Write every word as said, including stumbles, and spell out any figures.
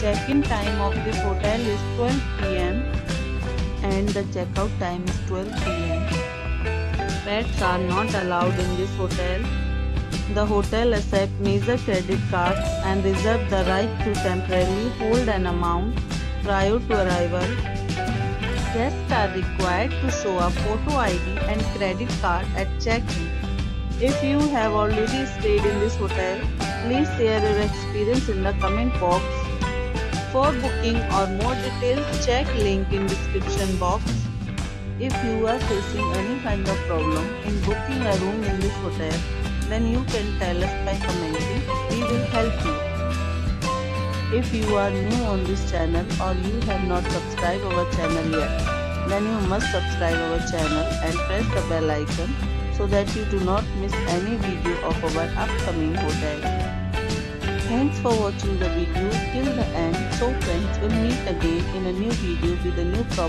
Check-in time of this hotel is twelve p m and the check-out time is twelve p m Pets are not allowed in this hotel. The hotel accepts major credit cards and reserves the right to temporarily hold an amount prior to arrival. Guests are required to show a photo I D and credit card at check-in. If you have already stayed in this hotel, please share your experience in the comment box. For booking or more details, check link in description box. If you are facing any kind of problem in booking a room in this hotel, then you can tell us by commenting. We will help you. If you are new on this channel or you have not subscribed our channel yet, then you must subscribe our channel and press the bell icon so that you do not miss any video of our upcoming hotel. Thanks for watching the video till the end. So friends, we'll meet again in a new video with a new property.